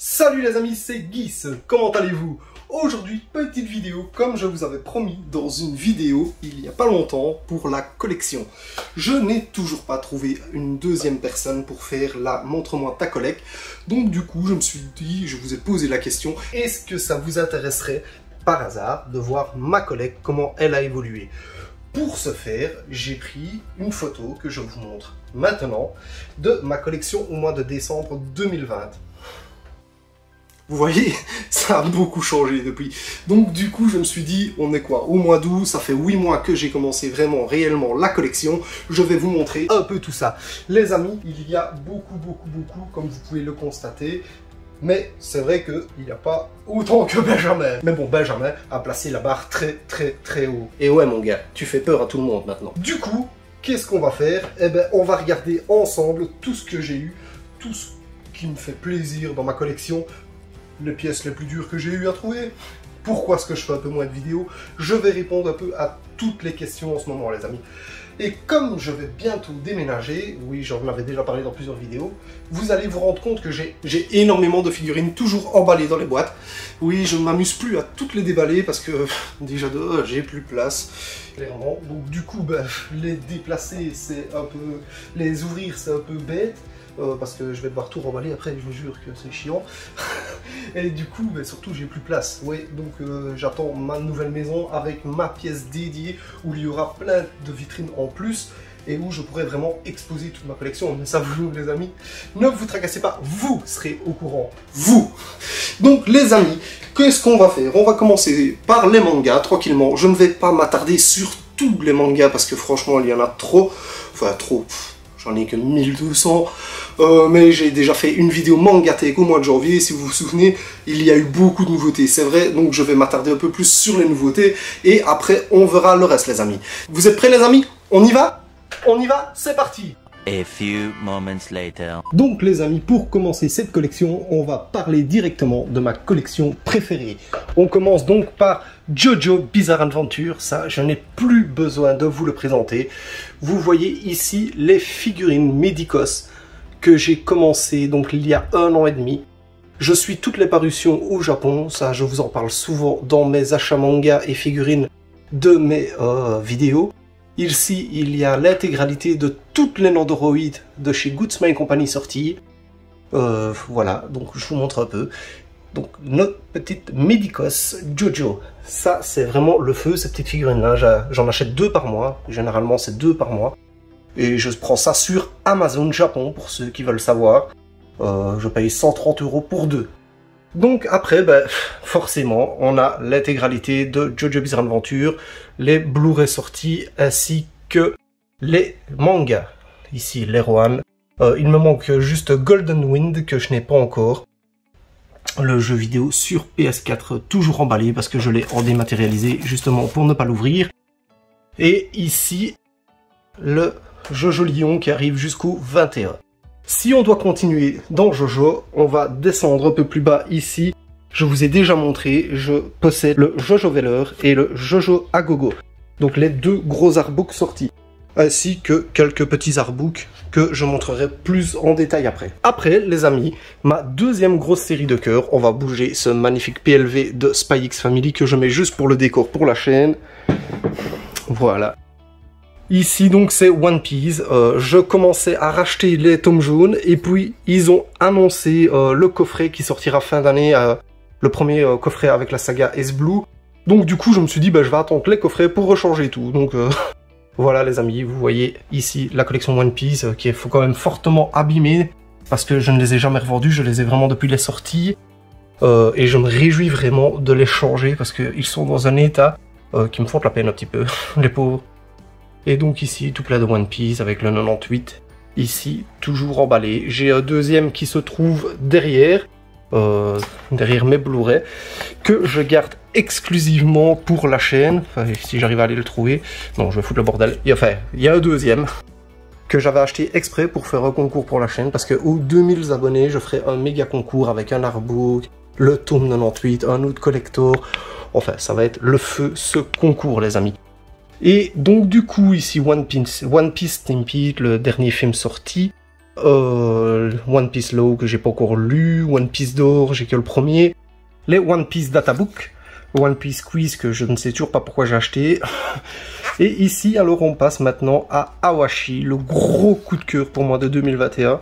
Salut les amis, c'est Geas, comment allez-vous? Aujourd'hui, petite vidéo, comme je vous avais promis dans une vidéo il n'y a pas longtemps pour la collection. Je n'ai toujours pas trouvé une deuxième personne pour faire la montre-moi ta collecte. Donc du coup, je me suis dit, je vous ai posé la question, est-ce que ça vous intéresserait par hasard de voir ma collecte, comment elle a évolué? Pour ce faire, j'ai pris une photo que je vous montre maintenant de ma collection au mois de décembre 2020. Vous voyez, ça a beaucoup changé depuis. Donc du coup, je me suis dit, on est quoi? Au mois d'août, ça fait 8 mois que j'ai commencé vraiment, réellement la collection. Je vais vous montrer un peu tout ça. Les amis, il y a beaucoup, comme vous pouvez le constater. Mais c'est vrai qu'il n'y a pas autant que Benjamin. Mais bon, Benjamin a placé la barre très haut. Et ouais mon gars, tu fais peur à tout le monde maintenant. Du coup, qu'est-ce qu'on va faire? Eh ben, on va regarder ensemble tout ce que j'ai eu, tout ce qui me fait plaisir dans ma collection, les pièces les plus dures que j'ai eu à trouver, pourquoi est-ce que je fais un peu moins de vidéos, je vais répondre un peu à toutes les questions en ce moment les amis. Et comme je vais bientôt déménager, oui j'en avais déjà parlé dans plusieurs vidéos, vous allez vous rendre compte que j'ai énormément de figurines toujours emballées dans les boîtes. Oui, je ne m'amuse plus à toutes les déballer parce que déjà j'ai plus de place, clairement. Donc du coup, ben, les déplacer c'est un peu, les ouvrir c'est un peu bête. Parce que je vais devoir tout remballer après, je vous jure que c'est chiant. Et du coup, mais surtout, j'ai plus de place. Ouais, donc j'attends ma nouvelle maison avec ma pièce dédiée où il y aura plein de vitrines en plus et où je pourrai vraiment exposer toute ma collection. Mais ça, vous, les amis, ne vous tracassez pas, vous serez au courant. Vous! Donc, les amis, qu'est-ce qu'on va faire? On va commencer par les mangas, tranquillement. Je ne vais pas m'attarder sur tous les mangas parce que franchement, il y en a trop. Enfin, trop. J'en ai que 1200, mais j'ai déjà fait une vidéo Mangatech au mois de janvier, si vous vous souvenez, il y a eu beaucoup de nouveautés, c'est vrai, donc je vais m'attarder un peu plus sur les nouveautés, et après on verra le reste les amis. Vous êtes prêts les amis? On y va? On y va, c'est parti! A few moments later. Donc les amis, pour commencer cette collection, on va parler directement de ma collection préférée. On commence donc par Jojo Bizarre Adventure, ça je n'ai plus besoin de vous le présenter. Vous voyez ici les figurines Médicos que j'ai commencé donc il y a 1 an et demi. Je suis toutes les parutions au Japon, ça je vous en parle souvent dans mes achats manga et figurines de mes vidéos. Ici, il y a l'intégralité de toutes les nandoroïdes de chez Good Smile Company sorties. Voilà, donc je vous montre un peu. Donc, notre petite Médicos Jojo. Ça, c'est vraiment le feu, ces petites figurines-là. J'en achète 2 par mois. Généralement, c'est 2 par mois. Et je prends ça sur Amazon Japon, pour ceux qui veulent savoir. Je paye 130 € pour 2. Donc après, ben, forcément, on a l'intégralité de Jojo Bizarre Adventure, les Blu-ray sortis, ainsi que les mangas. Ici, les Rohan. Il me manque juste Golden Wind, que je n'ai pas encore. Le jeu vidéo sur PS4, toujours emballé, parce que je l'ai en dématérialisé, justement, pour ne pas l'ouvrir. Et ici, le Jojo Lion, qui arrive jusqu'au 21. Si on doit continuer dans Jojo, on va descendre un peu plus bas ici. Je vous ai déjà montré, je possède le Jojo Velour et le Jojo Agogo. Donc les 2 gros artbooks sortis. Ainsi que quelques petits artbooks que je montrerai plus en détail après. Après, les amis, ma deuxième grosse série de cœur. On va bouger ce magnifique PLV de SpyX Family que je mets juste pour le décor pour la chaîne. Voilà. Ici donc c'est One Piece, je commençais à racheter les tomes jaunes et puis ils ont annoncé le coffret qui sortira fin d'année, le premier coffret avec la saga S-Blue. Donc du coup je me suis dit bah, je vais attendre les coffrets pour rechanger tout. Donc voilà les amis, vous voyez ici la collection One Piece qui est quand même fortement abîmée parce que je ne les ai jamais revendus, je les ai vraiment depuis les sorties. Et je me réjouis vraiment de les changer parce qu'ils sont dans un état qui me font de la peine un petit peu, les pauvres. Et donc ici, tout plein de One Piece avec le 98, ici, toujours emballé. J'ai un deuxième qui se trouve derrière, mes Blu-ray, que je garde exclusivement pour la chaîne. Enfin, si j'arrive à aller le trouver. Non, je vais foutre le bordel. Et enfin, il y a un deuxième que j'avais acheté exprès pour faire un concours pour la chaîne, parce qu'aux 2000 abonnés, je ferai un méga concours avec un artbook, le tome 98, un autre collector. Enfin, ça va être le feu, ce concours, les amis. Et donc du coup ici One Piece Stimpy, le dernier film sorti, One Piece Law que j'ai pas encore lu, One Piece d'or, j'ai que le premier, les One Piece Databook, One Piece Quiz que je ne sais toujours pas pourquoi j'ai acheté. Et ici, alors on passe maintenant à Awashi, le gros coup de cœur pour moi de 2021.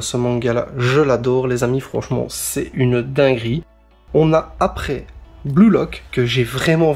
Ce manga là, je l'adore les amis, franchement c'est une dinguerie. On a après Blue Lock, que j'ai vraiment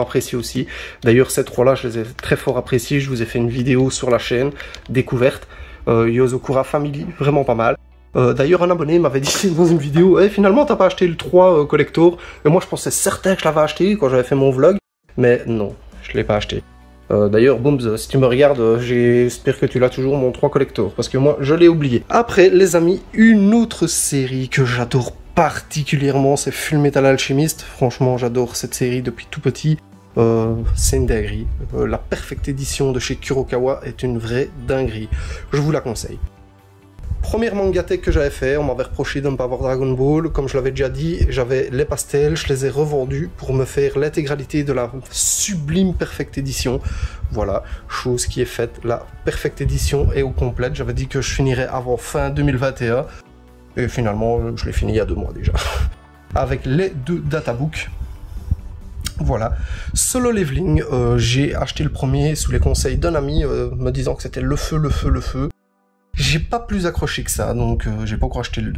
apprécié aussi. D'ailleurs ces trois là, je les ai très fort appréciés, je vous ai fait une vidéo sur la chaîne, découverte. Yozokura Family, vraiment pas mal. D'ailleurs un abonné m'avait dit dans une vidéo, hey, finalement t'as pas acheté le 3 collector, et moi je pensais certain que je l'avais acheté quand j'avais fait mon vlog, mais non, je l'ai pas acheté. D'ailleurs Booms, si tu me regardes, j'espère que tu l'as toujours mon 3 collector, parce que moi je l'ai oublié. Après les amis, une autre série que j'adore particulièrement, c'est Full Metal Alchemist. Franchement j'adore cette série depuis tout petit. C'est une dinguerie. La Perfect Edition de chez Kurokawa est une vraie dinguerie. Je vous la conseille. Première manga tech que j'avais fait, on m'avait reproché de ne pas avoir Dragon Ball. Comme je l'avais déjà dit, j'avais les pastels, je les ai revendus pour me faire l'intégralité de la sublime Perfect Edition. Voilà, chose qui est faite, la Perfect Edition est au complète. J'avais dit que je finirais avant fin 2021. Et finalement, je l'ai fini il y a 2 mois déjà. Avec les 2 databooks. Voilà, Solo Leveling, j'ai acheté le premier sous les conseils d'un ami me disant que c'était le feu. J'ai pas plus accroché que ça, donc j'ai pas encore acheté le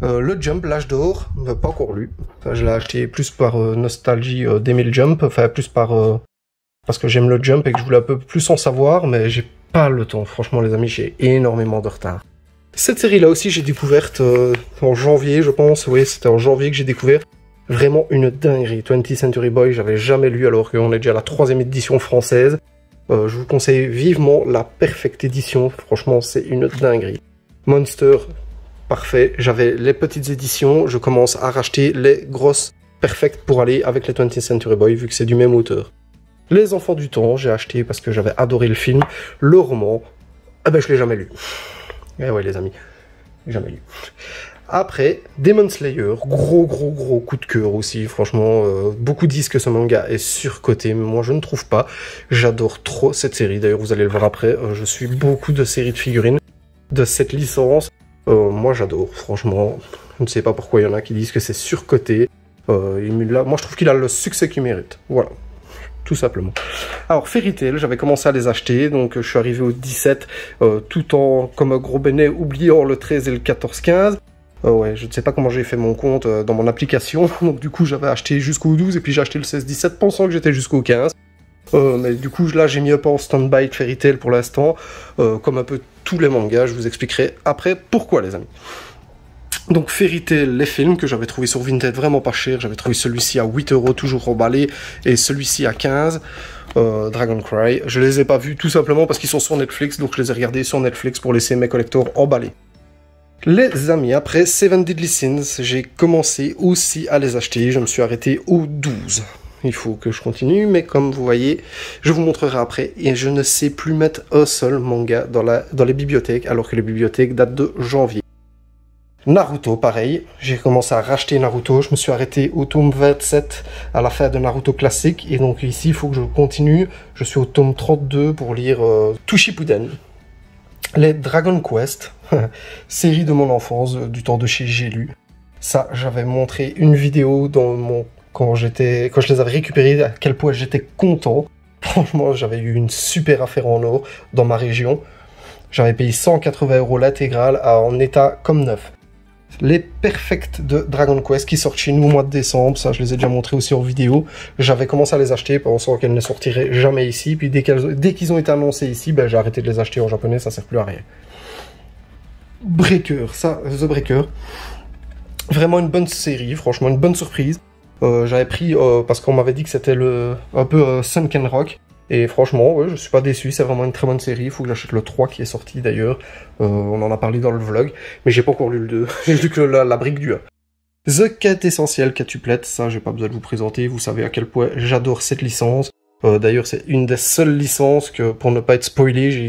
2. Le Jump, l'âge d'or, pas encore lu. Enfin, je l'ai acheté plus par nostalgie d'aimer le Jump, enfin plus par parce que j'aime le Jump et que je voulais un peu plus en savoir, mais j'ai pas le temps. Franchement les amis, j'ai énormément de retard. Cette série là aussi j'ai découverte en janvier je pense, oui c'était en janvier que j'ai découvert. Vraiment une dinguerie, 20th Century Boys, j'avais jamais lu alors qu'on est déjà à la 3e édition française. Je vous conseille vivement la Perfect Edition, franchement c'est une dinguerie. Monster, parfait, j'avais les petites éditions, je commence à racheter les grosses Perfect pour aller avec les 20th Century Boys vu que c'est du même auteur. Les Enfants du Temps, j'ai acheté parce que j'avais adoré le film. Le roman, eh ben je l'ai jamais lu. Eh ouais les amis, jamais lu. Après, Demon Slayer, gros coup de cœur aussi, franchement, beaucoup disent que ce manga est surcoté, mais moi je ne trouve pas, j'adore trop cette série, d'ailleurs vous allez le voir après, je suis beaucoup de séries de figurines de cette licence, moi j'adore, franchement, je ne sais pas pourquoi il y en a qui disent que c'est surcoté, moi je trouve qu'il a le succès qu'il mérite, voilà. Tout simplement. Alors Fairy Tail, j'avais commencé à les acheter, donc je suis arrivé au 17, tout en, comme un gros bénet, oubliant le 13 et le 14-15. Ouais, je ne sais pas comment j'ai fait mon compte dans mon application, donc du coup j'avais acheté jusqu'au 12, et puis j'ai acheté le 16-17, pensant que j'étais jusqu'au 15. Mais du coup là j'ai mis un peu en stand-by de Fairy Tail pour l'instant, comme un peu tous les mangas, je vous expliquerai après pourquoi les amis. Donc Fairy Tail, les films que j'avais trouvé sur Vinted vraiment pas cher, j'avais trouvé celui-ci à 8 € toujours emballé et celui-ci à 15 €, Dragon Cry, je les ai pas vus tout simplement parce qu'ils sont sur Netflix, donc je les ai regardés sur Netflix pour laisser mes collectors emballés. Les amis, après Seven Deadly Sins, j'ai commencé aussi à les acheter, je me suis arrêté au 12. Il faut que je continue, mais comme vous voyez, je vous montrerai après, et je ne sais plus mettre un seul manga dans les bibliothèques, alors que les bibliothèques datent de janvier. Naruto, pareil, j'ai commencé à racheter Naruto, je me suis arrêté au tome 27 à la fin de Naruto classique, et donc ici il faut que je continue, je suis au tome 32 pour lire tout Shippuden. Les Dragon Quest, série de mon enfance, du temps de chez J'ai lu, ça j'avais montré une vidéo dans mon... quand je les avais récupérés, à quel point j'étais content, franchement j'avais eu une super affaire en or dans ma région, j'avais payé 180 € l'intégrale en état comme neuf. Les Perfect de Dragon Quest qui sortent chez nous au mois de décembre, ça je les ai déjà montré aussi en vidéo, j'avais commencé à les acheter pensant qu'elles ne sortiraient jamais ici, puis dès qu'ils ont été annoncés ici, ben, j'ai arrêté de les acheter en japonais, ça sert plus à rien. Breaker, ça, The Breaker, vraiment une bonne série, franchement une bonne surprise, j'avais pris parce qu'on m'avait dit que c'était un peu Sunken Rock, et franchement ouais, je suis pas déçu, c'est vraiment une très bonne série, il faut que j'achète le 3 qui est sorti d'ailleurs, on en a parlé dans le vlog, mais j'ai pas encore lu le 2, j'ai lu que la brique du 1. The Quintessential Quintuplets, ça j'ai pas besoin de vous présenter, vous savez à quel point j'adore cette licence, d'ailleurs c'est une des seules licences que pour ne pas être spoilé, j'ai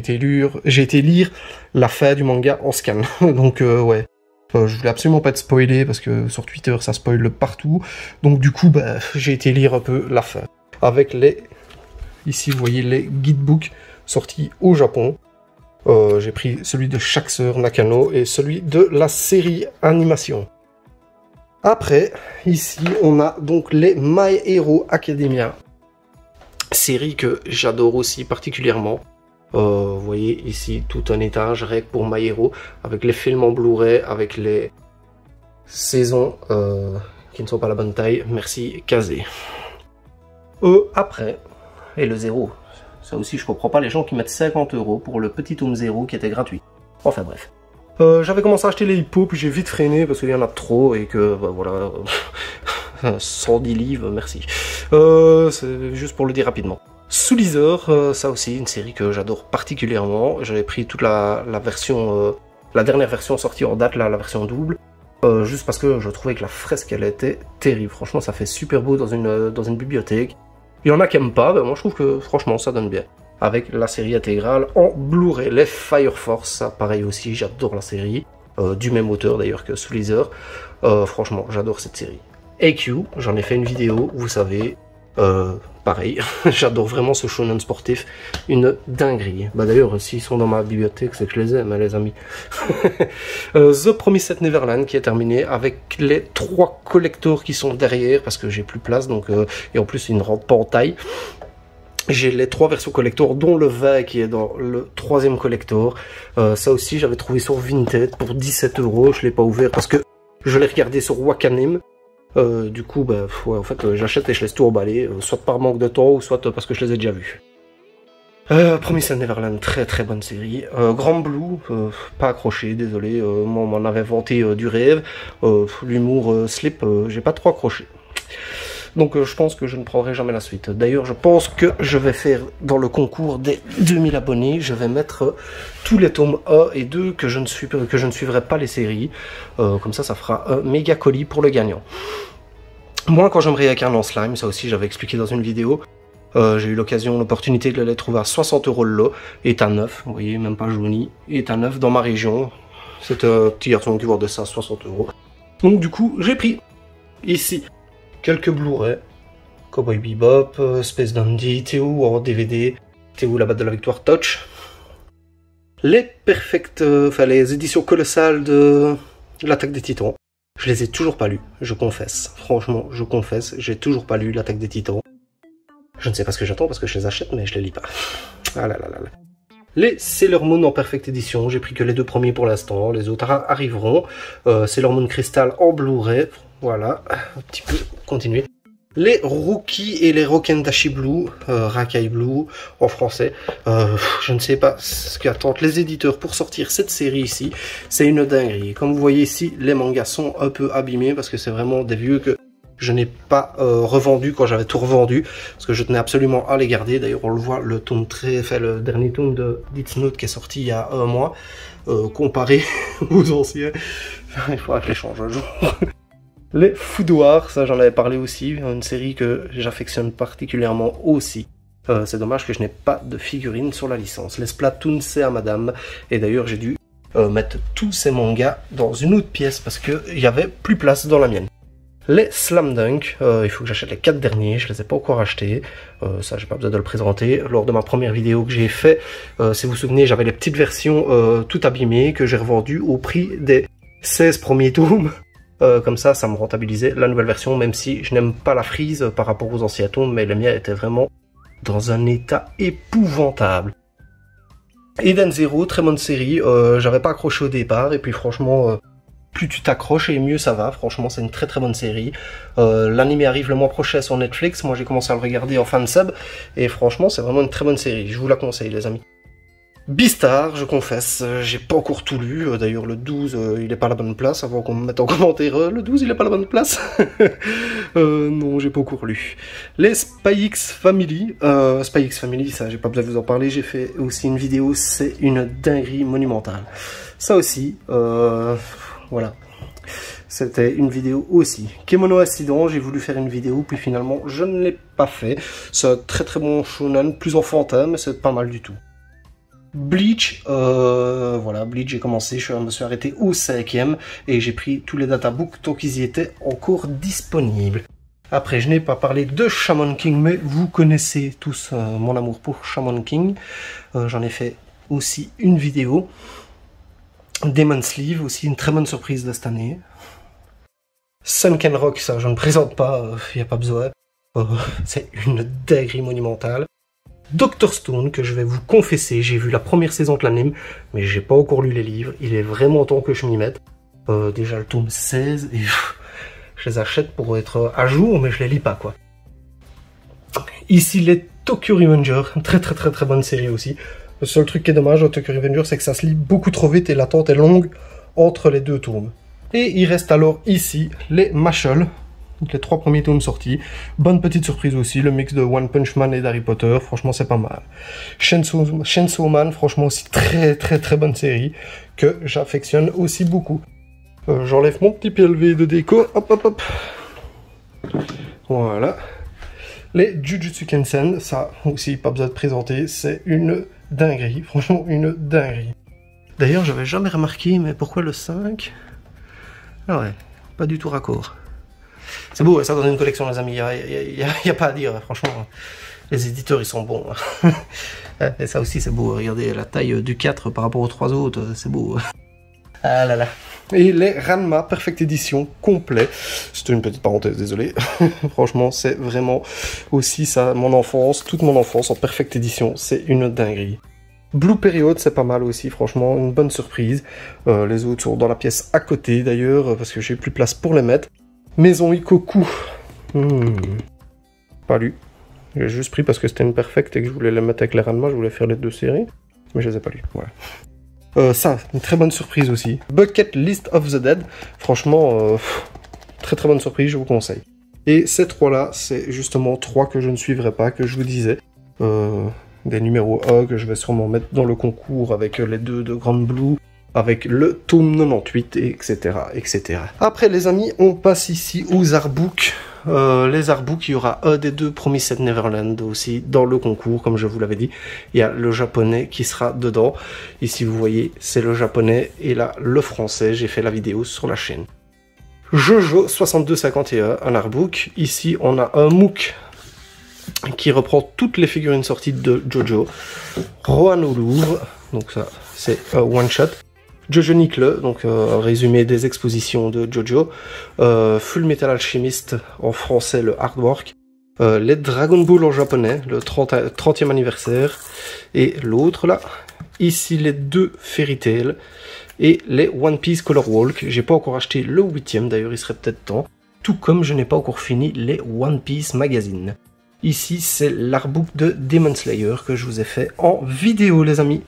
été lire la fin du manga en scan, donc ouais. Je voulais absolument pas être spoilé parce que sur Twitter ça spoil partout, donc du coup bah, j'ai été lire un peu la fin, avec les... Ici, vous voyez les guidebooks sortis au Japon. J'ai pris celui de chaque sœur Nakano et celui de la série animation. Après, ici, on a donc les My Hero Academia. Série que j'adore aussi particulièrement. Vous voyez ici tout un étage règle pour My Hero, avec les films en Blu-ray, avec les saisons qui ne sont pas la bonne taille. Merci, Kazé. Après, et le 0. Ça aussi, je comprends pas les gens qui mettent 50 € pour le petit tome 0 qui était gratuit. Enfin bref. J'avais commencé à acheter les hippos, puis j'ai vite freiné parce qu'il y en a trop et que, bah, voilà, 110 livres, merci. C'est juste pour le dire rapidement. Soul Eater, ça aussi, une série que j'adore particulièrement. J'avais pris toute la version, la dernière version sortie en date, là, la version double, juste parce que je trouvais que la fresque, elle était terrible. Franchement, ça fait super beau dans une bibliothèque. Il y en a qui n'aiment pas, mais moi je trouve que, franchement, ça donne bien. Avec la série intégrale en Blu-ray, les Fire Force, ça pareil aussi, j'adore la série, du même auteur d'ailleurs que Soul Eater. Franchement, j'adore cette série. AQ, j'en ai fait une vidéo, vous savez, pareil, j'adore vraiment ce shonen sportif, une dinguerie. Bah d'ailleurs, s'ils sont dans ma bibliothèque, c'est que je les aime, hein, les amis. The Promised Neverland qui est terminé avec les 3 collectors qui sont derrière, parce que j'ai plus de place, donc, et en plus ils ne rentrent pas en taille. J'ai les 3 versions collector, dont le 20 qui est dans le 3e collector. Ça aussi, j'avais trouvé sur Vinted pour 17 €. Je l'ai pas ouvert parce que je l'ai regardé sur Wakanim. Du coup, bah, ouais, en fait, j'achète et je laisse tout emballer, soit par manque de temps ou soit parce que je les ai déjà vus. Promised Neverland, très très bonne série. Grand Blue, pas accroché, désolé. Moi, on m'en avait vanté du rêve. L'humour slip, j'ai pas trop accroché. Donc je pense que je ne prendrai jamais la suite. D'ailleurs, je pense que je vais faire dans le concours des 2000 abonnés, je vais mettre tous les tomes 1 et 2 que je ne suivrai pas les séries. Comme ça, ça fera un méga colis pour le gagnant. Moi, quand je me réincarne en slime, ça aussi j'avais expliqué dans une vidéo, j'ai eu l'occasion, l'opportunité de les trouver à 60 € le lot, et à 9, vous voyez, même pas jauni, et à 9 dans ma région. C'est un petit garçon qui vendait ça à 60 €. Donc du coup, j'ai pris ici quelques Blu-ray, Cowboy Bebop, Space Dandy, Théo en DVD, Théo la Batte de la Victoire Touch, les Perfect, enfin les éditions colossales de L'Attaque des Titans. Je les ai toujours pas lus, je confesse. Franchement, je confesse, j'ai toujours pas lu L'Attaque des Titans. Je ne sais pas ce que j'attends parce que je les achète, mais je les lis pas. Ah là là là là. Les Sailor Moon en Perfect Edition, j'ai pris que les 2 premiers pour l'instant, les autres arriveront. Sailor Moon Crystal en Blu-ray. Voilà, un petit peu, continuer. Les Rookies et les Rokendashi Blue, Rakai Blue en français. Je ne sais pas ce qu'attendent les éditeurs pour sortir cette série ici. C'est une dinguerie. Comme vous voyez ici, les mangas sont un peu abîmés parce que c'est vraiment des vieux que je n'ai pas revendu quand j'avais tout revendu. Parce que je tenais absolument à les garder. D'ailleurs, on le voit, le tome très, enfin, le dernier tome de Death Note qui est sorti il y a un mois. Comparé aux anciens, il faudra que je les change un jour. Les Foudoirs, ça j'en avais parlé aussi, une série que j'affectionne particulièrement aussi. C'est dommage que je n'ai pas de figurine sur la licence. Les Splatoon, c'est à madame. Et d'ailleurs, j'ai dû mettre tous ces mangas dans une autre pièce parce qu'il n'y avait plus place dans la mienne. Les Slam Dunk, il faut que j'achète les 4 derniers, je les ai pas encore achetés. Ça, j'ai pas besoin de le présenter. Lors de ma première vidéo que j'ai fait, si vous vous souvenez, j'avais les petites versions toutes abîmées que j'ai revendues au prix des 16 premiers tomes. Comme ça, ça me rentabilisait la nouvelle version, même si je n'aime pas la frise par rapport aux anciens tomes, mais le mien était vraiment dans un état épouvantable. Eden Zero, très bonne série, j'avais pas accroché au départ, et puis franchement, plus tu t'accroches et mieux ça va, franchement c'est une très très bonne série. L'anime arrive le mois prochain sur Netflix, moi j'ai commencé à le regarder en fansub, et franchement c'est vraiment une très bonne série, je vous la conseille les amis. Beastar, je confesse, j'ai pas encore tout lu, d'ailleurs le 12 il est pas à la bonne place, avant qu'on me mette en commentaire, le 12 il est pas à la bonne place. Non, j'ai pas encore lu. Les SpyX Family, ça j'ai pas besoin de vous en parler, j'ai fait aussi une vidéo, c'est une dinguerie monumentale. Ça aussi, voilà, c'était une vidéo aussi. Kemono Accident, j'ai voulu faire une vidéo, puis finalement je ne l'ai pas fait. C'est un très très bon shonen, plus enfantin, mais c'est pas mal du tout. Bleach, voilà, Bleach j'ai commencé, je me suis arrêté au 5e et j'ai pris tous les databooks tant qu'ils y étaient encore disponibles. Après, je n'ai pas parlé de Shaman King, mais vous connaissez tous mon amour pour Shaman King. J'en ai fait aussi une vidéo. Demon Slayer, aussi une très bonne surprise de cette année. Sunken Rock, ça je ne présente pas, il n'y a pas besoin. C'est une dinguerie monumentale. Dr. Stone, que je vais vous confesser, j'ai vu la première saison de l'anime, mais j'ai pas encore lu les livres, il est vraiment temps que je m'y mette. Déjà le tome 16, et je les achète pour être à jour, mais je les lis pas quoi. Ici les Tokyo Revenger, très bonne série aussi. Le seul truc qui est dommage au Tokyo Revenger, c'est que ça se lit beaucoup trop vite et l'attente est longue entre les deux tomes. Et il reste alors ici les Mashle, donc les trois premiers tomes sortis. Bonne petite surprise aussi, le mix de One Punch Man et d'Harry Potter, franchement c'est pas mal. Chainsaw Man, franchement aussi très bonne série, que j'affectionne aussi beaucoup. J'enlève mon petit PLV de déco, hop. Voilà. Les Jujutsu Kaisen, ça aussi pas besoin de présenter, c'est une dinguerie, franchement une dinguerie. D'ailleurs j'avais jamais remarqué, mais pourquoi le 5 ? Ah ouais, pas du tout raccord. C'est beau, ça dans une collection les amis, il n'y a pas à dire, franchement. Les éditeurs ils sont bons. Et ça aussi c'est beau, regardez la taille du 4 par rapport aux 3 autres, c'est beau. Ah là là. Et les Ranma Perfect Edition complet. C'était une petite parenthèse, désolé. Franchement, c'est vraiment aussi ça, mon enfance, toute mon enfance en Perfect Edition. C'est une dinguerie. Blue Period, c'est pas mal aussi, franchement, une bonne surprise. Les autres sont dans la pièce à côté, d'ailleurs, parce que j'ai plus de place pour les mettre. Maison Ikoku. Pas lu. J'ai juste pris parce que c'était une Perfect et que je voulais les mettre avec les Ranma, je voulais faire les deux séries. Mais je les ai pas lues, voilà. Ça, une très bonne surprise aussi. Bucket List of the Dead, franchement, très bonne surprise, je vous conseille. Et ces trois-là, c'est justement trois que je ne suivrai pas, que je vous disais. Des numéros A que je vais sûrement mettre dans le concours avec les deux de Grand Blue, avec le tome 98, etc. Après les amis, on passe ici aux artbooks. Les artbooks, il y aura un des deux Promised Neverland aussi dans le concours, comme je vous l'avais dit. Il y a le japonais qui sera dedans. Ici, vous voyez, c'est le japonais et là, le français. J'ai fait la vidéo sur la chaîne. Jojo 6251, un artbook. Ici, on a un MOOC qui reprend toutes les figurines sorties de Jojo. Rohan au Louvre, donc ça, c'est one shot. Jojo Nickel, donc un résumé des expositions de Jojo, Full Metal Alchemist en français, le Hardwork, les Dragon Ball en japonais, le 30e anniversaire, et l'autre là, ici les deux Fairy Tail, et les One Piece Color Walk, j'ai pas encore acheté le 8e d'ailleurs, il serait peut-être temps, tout comme je n'ai pas encore fini les One Piece Magazine. Ici c'est l'artbook de Demon Slayer que je vous ai fait en vidéo les amis.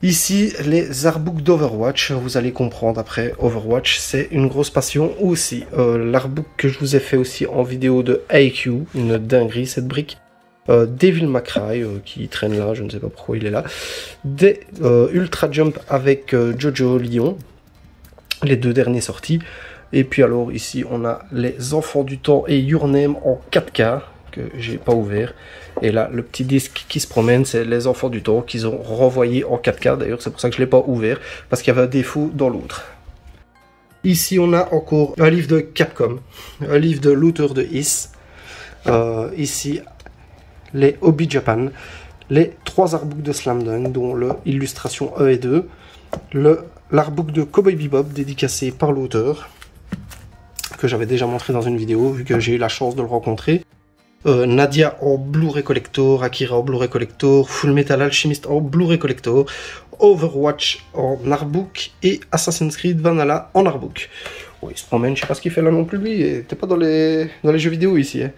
Ici, les artbooks d'Overwatch, vous allez comprendre après, Overwatch, c'est une grosse passion aussi. L'artbook que je vous ai fait aussi en vidéo de AQ, une dinguerie cette brique. Devil May Cry, qui traîne là, je ne sais pas pourquoi il est là. Des Ultra Jump avec Jojo Lyon, les deux derniers sortis. Et puis alors ici, on a les Enfants du Temps et Your Name en 4K. Que j'ai pas ouvert, et là le petit disque qui se promène c'est les Enfants du Temps qu'ils ont renvoyé en 4K, d'ailleurs c'est pour ça que je l'ai pas ouvert, parce qu'il y avait un défaut dans l'autre. Ici on a encore un livre de Capcom, un livre de l'auteur de Is, ici les Hobby Japan, les trois artbooks de Slam Dunk dont l'illustration 1 et 2, l'artbook de Cowboy Bebop dédicacé par l'auteur que j'avais déjà montré dans une vidéo vu que j'ai eu la chance de le rencontrer. Nadia en Blu-ray Collector, Akira en Blu-ray Collector, Full Metal Alchemist en Blu-ray Collector, Overwatch en artbook et Assassin's Creed Valhalla en artbook. Oh, il se promène, je sais pas ce qu'il fait là non plus lui, t'es pas dans les jeux vidéo ici. Hein.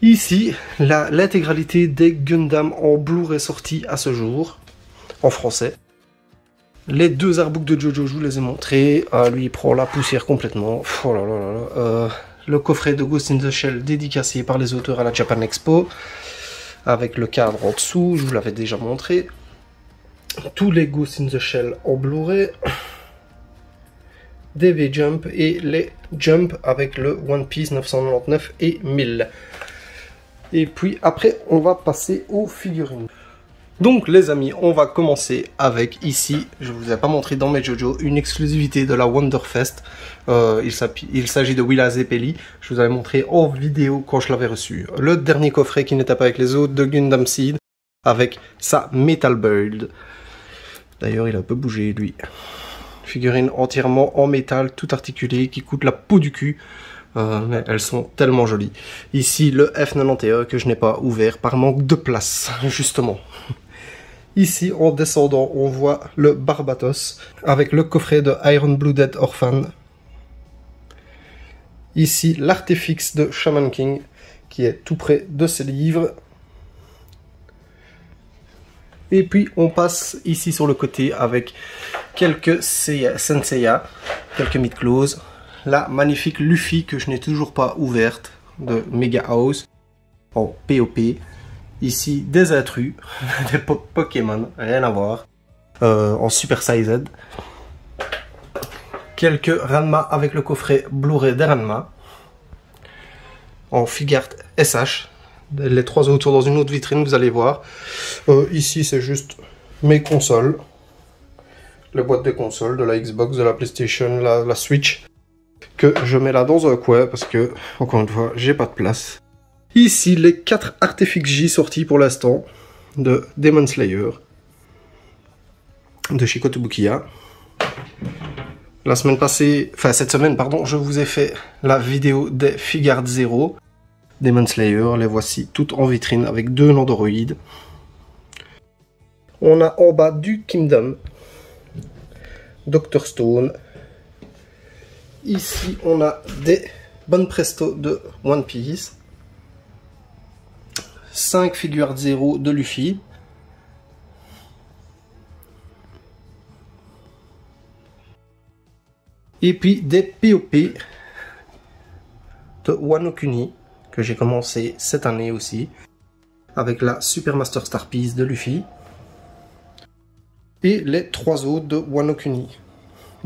Ici, l'intégralité des Gundam en Blu-ray sortis à ce jour, en français. Les deux artbooks de Jojo, je vous les ai montrés. Ah, lui il prend la poussière complètement. Oh là là là là. Le coffret de Ghost in the Shell dédicacé par les auteurs à la Japan Expo, avec le cadre en dessous, je vous l'avais déjà montré. Tous les Ghost in the Shell en Blu-ray, DV Jump et les Jump avec le One Piece 999 et 1000. Et puis après, on va passer aux figurines. Donc les amis, on va commencer avec ici, je vous ai pas montré dans mes Jojo, une exclusivité de la Wonderfest. Il s'agit de Willa Zeppeli, je vous avais montré en vidéo quand je l'avais reçu. Le dernier coffret qui n'était pas avec les autres de Gundam Seed, avec sa Metal Build. D'ailleurs, il a un peu bougé, lui. Figurine entièrement en métal, tout articulée, qui coûte la peau du cul. Mais elles sont tellement jolies. Ici, le F91 que je n'ai pas ouvert par manque de place, justement. Ici, en descendant, on voit le Barbatos avec le coffret de Iron Blooded Orphan. Ici, l'artéfixe de Shaman King, qui est tout près de ses livres. Et puis, on passe ici sur le côté avec quelques Senseiya, quelques mid-close. La magnifique Luffy, que je n'ai toujours pas ouverte, de Mega House, en POP. Ici, des intrus, des Pokémon, rien à voir, en Super Size Z. Quelques Ranma avec le coffret Blu-ray des Ranma, en Figart SH. Les trois autres sont dans une autre vitrine, vous allez voir. Ici, c'est juste mes consoles. Les boîtes de consoles, de la Xbox, de la PlayStation, la Switch. Que je mets là dans un coin parce que, encore une fois, j'ai pas de place. Ici, les 4 artefacts J sortis pour l'instant de Demon Slayer, de Shiko Tobukiya. La semaine passée, enfin cette semaine, pardon, je vous ai fait la vidéo des Figart Zero. Demon Slayer, les voici toutes en vitrine avec 2 nandoroïdes. On a en bas du Kingdom, Dr. Stone. Ici, on a des Bon Presto de One Piece. 5 figures zéro de Luffy. Et puis des POP de Wano Kuni, que j'ai commencé cette année aussi, avec la Super Master Star Piece de Luffy, et les 3 autres de Wano Kuni.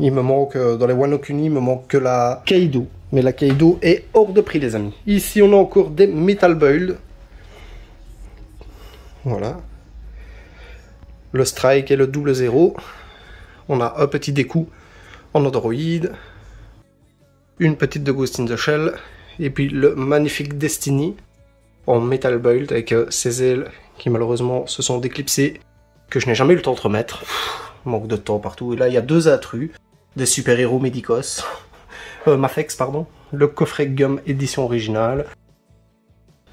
Il me manque, dans les Wano Kuni, il me manque que la Kaido, mais la Kaido est hors de prix, les amis. Ici, on a encore des Metal Build, voilà, le Strike et le double zéro. On a un petit Deku en Android, une petite de Ghost in the Shell, et puis le magnifique Destiny en Metal Build avec ses ailes qui malheureusement se sont déclipsées, que je n'ai jamais eu le temps de remettre. Pff, manque de temps partout. Et là, il y a 2 intrus, des super-héros Médicos, Mafex, pardon, le coffret Gum édition originale.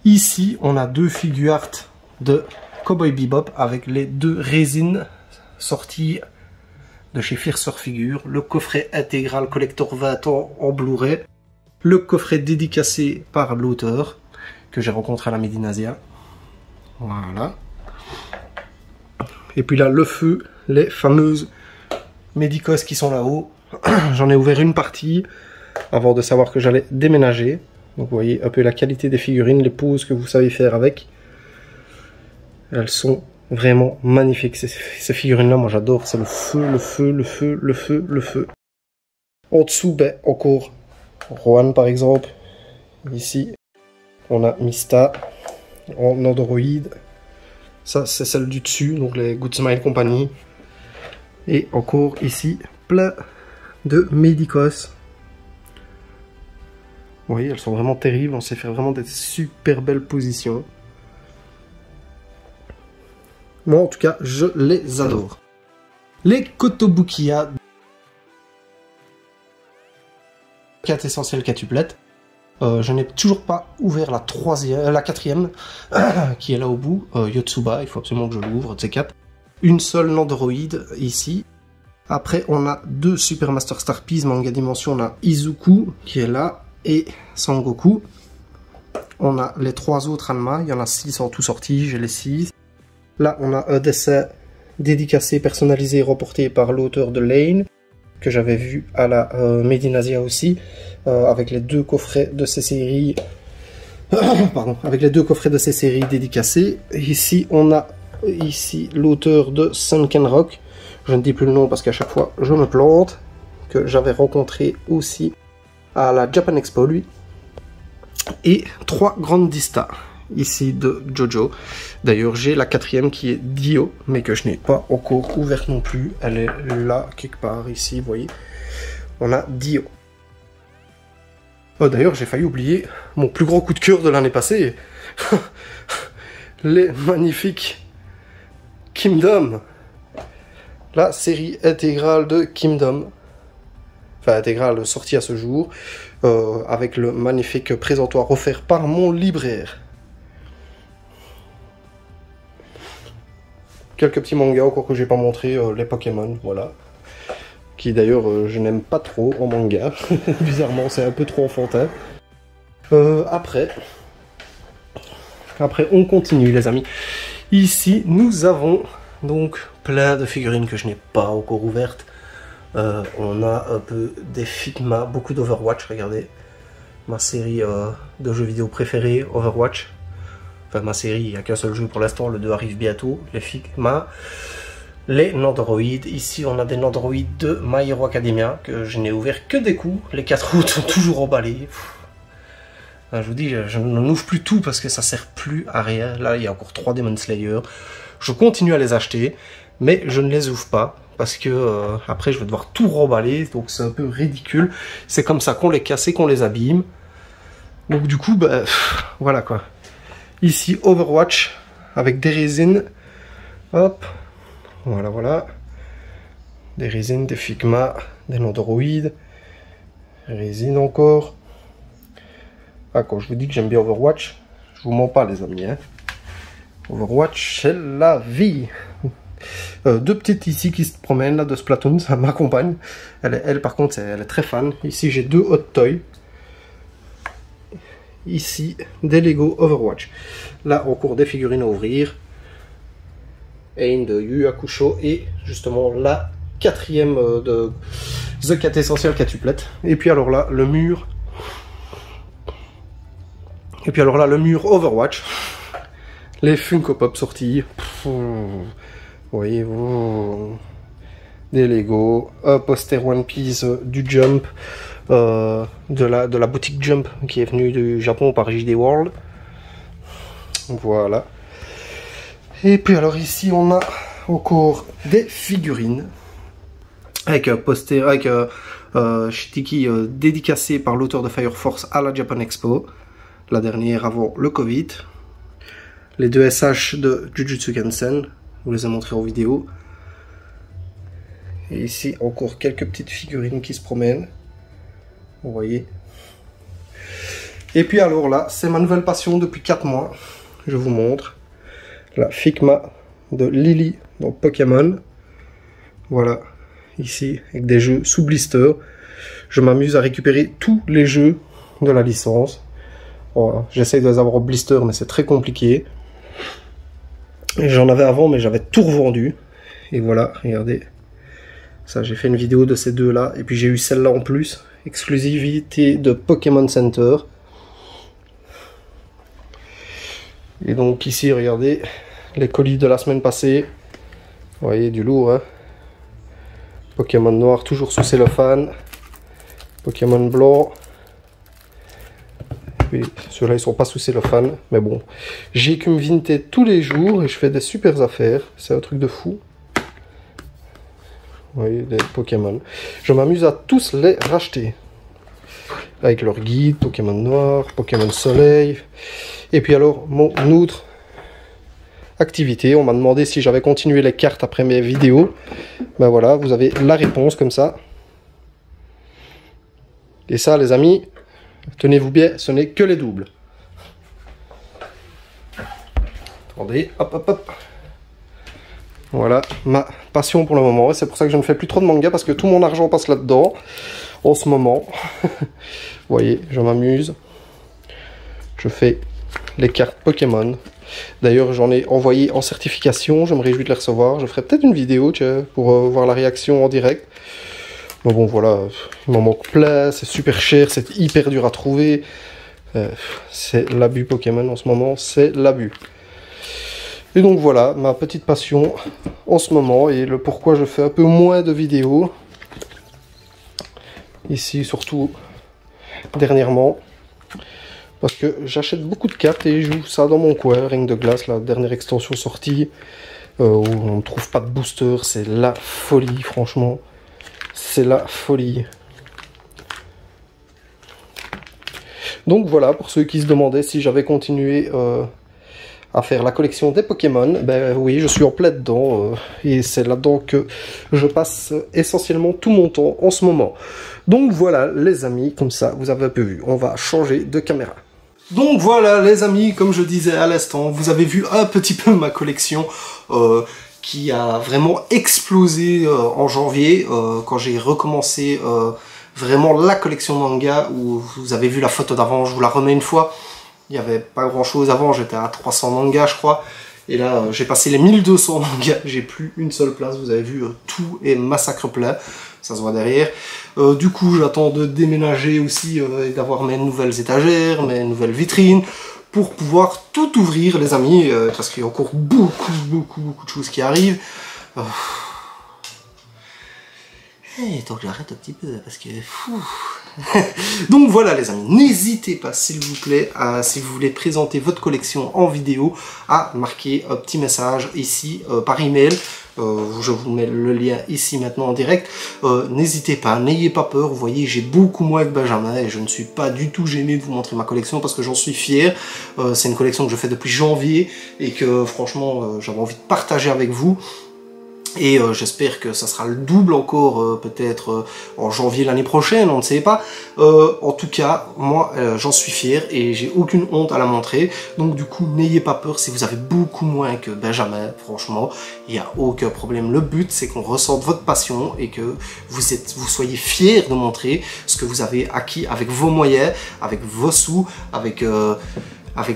Ici, on a 2 figures de Cowboy Bebop avec les 2 résines sorties de chez Fierce Figure, le coffret intégral collector 20 ans en Blu-ray, le coffret dédicacé par l'auteur, que j'ai rencontré à la Médinasia. Voilà. Et puis là, le feu, les fameuses Médicos qui sont là-haut. J'en ai ouvert une partie avant de savoir que j'allais déménager. Donc vous voyez un peu la qualité des figurines, les poses que vous savez faire avec. Elles sont vraiment magnifiques. Ces figurines-là, moi j'adore. C'est le feu, le feu, le feu, le feu, le feu. En dessous, ben, encore Rohan par exemple. Ici, on a Mista en Android. Ça, c'est celle du dessus, donc les Good Smile Company. Et encore ici, plein de Médicos. Vous voyez, elles sont vraiment terribles. On sait faire vraiment des super belles positions. Moi, en tout cas, je les adore. Les Kotobukiya. 4 essentiels quintuplets. Je n'ai toujours pas ouvert la quatrième, qui est là au bout, Yotsuba, il faut absolument que je l'ouvre, de ces 4. Une seule Nandroid, ici. Après, on a 2 Super Master Star Piece, Manga Dimension, on a Izuku, qui est là, et Sangoku. On a les 3 autres Ranma, il y en a 6 en tout sortis, j'ai les 6. Là, on a un dessin dédicacé, personnalisé, remporté par l'auteur de Lane, que j'avais vu à la Médinasia aussi, avec les 2 coffrets de ces séries, pardon, avec les 2 coffrets de ces séries dédicacées. Ici, on a ici l'auteur de Sunken Rock, je ne dis plus le nom parce qu'à chaque fois je me plante, que j'avais rencontré aussi à la Japan Expo, lui. Et 3 Grandistas, ici de Jojo. D'ailleurs, j'ai la 4ème qui est Dio, mais que je n'ai pas encore ouverte non plus. Elle est là, quelque part, ici, vous voyez. On a Dio. Oh, d'ailleurs, j'ai failli oublier mon plus gros coup de cœur de l'année passée. Les magnifiques Kingdom. La série intégrale de Kingdom. Enfin, intégrale sortie à ce jour. Avec le magnifique présentoir offert par mon libraire. Quelques petits mangas encore que j'ai pas montré, les Pokémon, voilà. Qui d'ailleurs je n'aime pas trop en manga. Bizarrement, c'est un peu trop enfantin. Après on continue les amis. Ici nous avons donc plein de figurines que je n'ai pas encore ouvertes. On a un peu des Figma, beaucoup d'Overwatch, regardez. Ma série de jeux vidéo préférée, Overwatch. Enfin, ma série, il n'y a qu'un seul jeu pour l'instant, le 2 arrive bientôt, les Figma, les Nandroïdes. Ici, on a des Nandroïdes de My Hero Academia, que je n'ai ouvert que des coups. Les 4 autres sont toujours emballés. Enfin, je vous dis, je n'en ouvre plus tout parce que ça ne sert plus à rien. Là, il y a encore 3 Demon Slayer. Je continue à les acheter, mais je ne les ouvre pas parce que après, je vais devoir tout remballer, donc c'est un peu ridicule. C'est comme ça qu'on les casse et qu'on les abîme. Donc du coup, bah, voilà quoi. Ici, Overwatch, avec des résines, hop, voilà, voilà, des résines, des Figma, des Nandroïdes, résine encore. Ah, quand je vous dis que j'aime bien Overwatch, je vous mens pas les amis, hein. Overwatch, c'est la vie. Deux petites ici qui se promènent, là, de Splatoon, ça m'accompagne, elle par contre, elle est très fan. Ici, j'ai 2 Hot Toys. Ici, des Lego Overwatch. Là, encore des figurines à ouvrir. Ein de Yu Hakusho et justement la 4e de The Quintessential Quintuplets. Et puis alors là, le mur. Et puis alors là, le mur Overwatch. Les Funko Pop sortis. Voyez-vous. Des Lego. Un poster One Piece du Jump. De la boutique Jump qui est venue du Japon par JD World. Voilà. Et puis alors ici on a encore des figurines avec un poster, avec Shitiki dédicacé par l'auteur de Fire Force à la Japan Expo, la dernière avant le Covid. Les 2 SH de Jujutsu Kaisen, je vous les ai montrés en vidéo. Et ici encore quelques petites figurines qui se promènent. Vous voyez. Et puis alors là, c'est ma nouvelle passion depuis 4 mois. Je vous montre la Figma de Lily dans Pokémon. Voilà, ici, avec des jeux sous blister. Je m'amuse à récupérer tous les jeux de la licence. Voilà. J'essaye de les avoir en blister, mais c'est très compliqué. J'en avais avant, mais j'avais tout revendu. Et voilà, regardez. Ça, j'ai fait une vidéo de ces 2-là. Et puis j'ai eu celle-là en plus. Exclusivité de Pokémon Center. Et donc ici, regardez, les colis de la semaine passée. Vous voyez, du lourd, hein. Pokémon noir, toujours sous cellophane. Pokémon blanc. Et ceux-là, ils sont pas sous cellophane. Mais bon, j'écume Vinted tous les jours et je fais des super affaires. C'est un truc de fou. Oui, des Pokémon. Je m'amuse à tous les racheter. Avec leur guide, Pokémon noir, Pokémon soleil. Et puis alors, mon autre activité. On m'a demandé si j'avais continué les cartes après mes vidéos. Ben voilà, vous avez la réponse comme ça. Et ça, les amis, tenez-vous bien, ce n'est que les doubles. Attendez, hop, hop, hop. Voilà ma passion pour le moment, et c'est pour ça que je ne fais plus trop de manga, parce que tout mon argent passe là-dedans, en ce moment. Vous voyez, je m'amuse. Je fais les cartes Pokémon. D'ailleurs, j'en ai envoyé en certification, je me réjouis de les recevoir. Je ferai peut-être une vidéo pour voir la réaction en direct. Mais bon, voilà, il m'en manque plein, c'est super cher, c'est hyper dur à trouver. C'est l'abus Pokémon en ce moment, c'est l'abus. Et donc voilà, ma petite passion en ce moment, et le pourquoi je fais un peu moins de vidéos. Ici, surtout, dernièrement. Parce que j'achète beaucoup de cartes et je joue ça dans mon coin. Ring de glace, la dernière extension sortie, où on ne trouve pas de booster. C'est la folie, franchement. C'est la folie. Donc voilà, pour ceux qui se demandaient si j'avais continué... à faire la collection des Pokémon. Ben oui, je suis en plein dedans, et c'est là-dedans que je passe essentiellement tout mon temps en ce moment. Donc voilà les amis, comme ça vous avez un peu vu, on va changer de caméra. Donc voilà les amis, comme je disais à l'instant, vous avez vu un petit peu ma collection qui a vraiment explosé en janvier, quand j'ai recommencé vraiment la collection manga, où vous avez vu la photo d'avant, je vous la remets une fois. Il n'y avait pas grand chose avant, j'étais à 300 mangas je crois, et là j'ai passé les 1200 mangas, j'ai plus une seule place, vous avez vu, tout est massacre plein, ça se voit derrière. Du coup j'attends de déménager aussi et d'avoir mes nouvelles étagères, mes nouvelles vitrines, pour pouvoir tout ouvrir les amis, parce qu'il y a encore beaucoup de choses qui arrivent. Et tant que j'arrête un petit peu, parce que... Donc voilà les amis, n'hésitez pas s'il vous plaît, si vous voulez présenter votre collection en vidéo, à marquer un petit message ici par email. Je vous mets le lien ici maintenant en direct. N'hésitez pas, n'ayez pas peur. Vous voyez, j'ai beaucoup moins que Benjamin et je ne suis pas du tout gêné de vous montrer ma collection parce que j'en suis fier. C'est une collection que je fais depuis janvier et que franchement j'avais envie de partager avec vous. Et j'espère que ça sera le double encore, peut-être en janvier l'année prochaine, on ne sait pas. En tout cas, moi, j'en suis fier et j'ai aucune honte à la montrer. Donc du coup, n'ayez pas peur si vous avez beaucoup moins que Benjamin, franchement, il n'y a aucun problème. Le but, c'est qu'on ressente votre passion et que vous soyez fiers de montrer ce que vous avez acquis avec vos moyens, avec vos sous, avec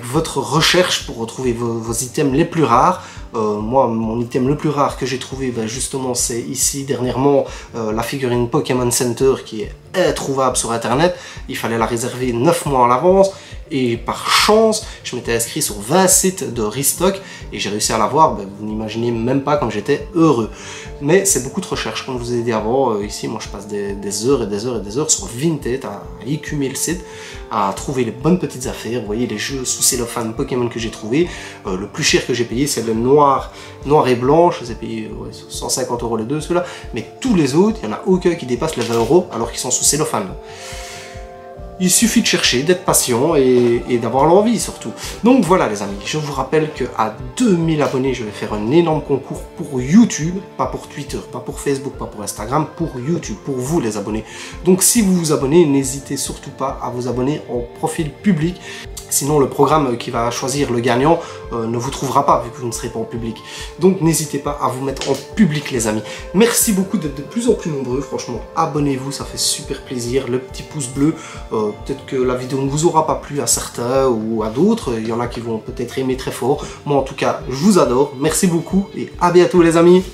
votre recherche pour retrouver vos items les plus rares. Moi, mon item le plus rare que j'ai trouvé, ben justement, c'est ici, dernièrement, la figurine Pokémon Center qui est introuvable sur internet. Il fallait la réserver 9 mois à l'avance et par chance, je m'étais inscrit sur 20 sites de restock et j'ai réussi à l'avoir. Ben, vous n'imaginez même pas comme j'étais heureux. Mais c'est beaucoup de recherche, comme je vous ai dit avant. Ici, moi, je passe des heures et des heures et des heures sur Vinted à écumer le site, à trouver les bonnes petites affaires. Vous voyez les jeux sous cellophane Pokémon que j'ai trouvé. Le plus cher que j'ai payé, c'est le noir et blanc, je les ai payés 150 € les deux, ceux-là, mais tous les autres, il n'y en a aucun qui dépasse les 20 € alors qu'ils sont sous cellophane. Il suffit de chercher, d'être patient et d'avoir l'envie surtout. Donc voilà les amis, je vous rappelle qu'à 2000 abonnés, je vais faire un énorme concours pour YouTube, pas pour Twitter, pas pour Facebook, pas pour Instagram, pour YouTube, pour vous les abonnés. Donc si vous vous abonnez, n'hésitez surtout pas à vous abonner en profil public. Sinon, le programme qui va choisir le gagnant ne vous trouvera pas, vu que vous ne serez pas en public. Donc, n'hésitez pas à vous mettre en public, les amis. Merci beaucoup d'être de plus en plus nombreux. Franchement, abonnez-vous, ça fait super plaisir. Le petit pouce bleu, peut-être que la vidéo ne vous aura pas plu à certains ou à d'autres. Il y en a qui vont peut-être aimer très fort. Moi, en tout cas, je vous adore. Merci beaucoup et à bientôt, les amis.